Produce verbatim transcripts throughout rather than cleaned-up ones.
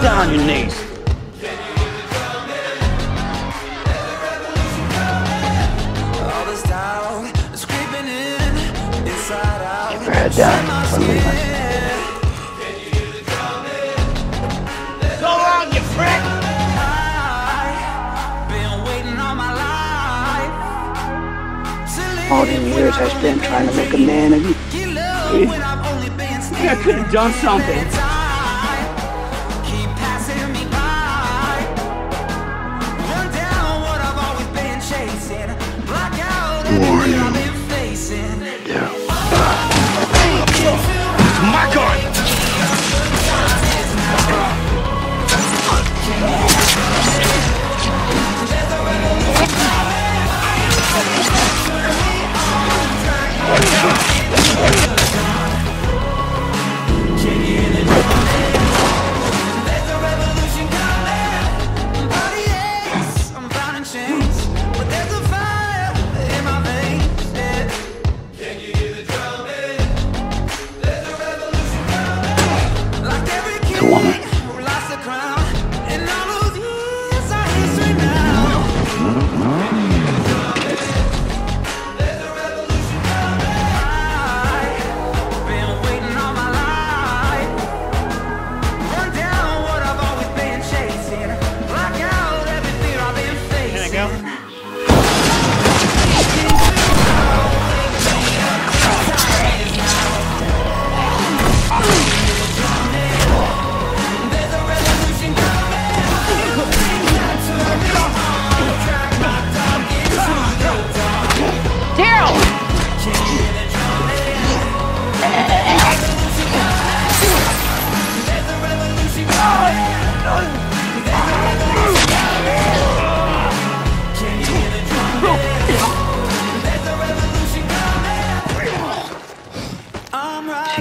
Down your knees. All this doubt is creeping in inside out. Keep your head down for me. Go on, you prick! I've been waiting all my life. All these years I spent trying to make a man of you. I could have done something. Warning. Yeah. My God! She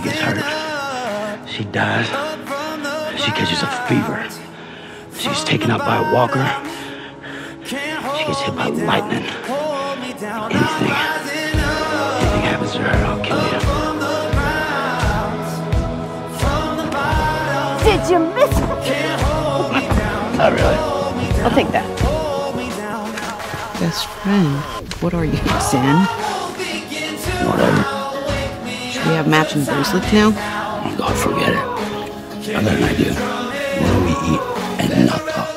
gets hurt, she dies, she catches a fever, she's taken out by a walker, she gets hit by lightning, anything, anything happens to her, I'll kill you. Did you miss me? Not really. I'll take that. Best friend, what are you, Sam? Whatever. We have matching bracelets now? Oh God, forget it. I got an idea. What do we eat and not talk?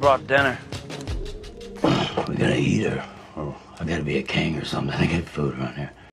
Brought dinner. We gotta eat her, or I gotta be a king or something to get food around here.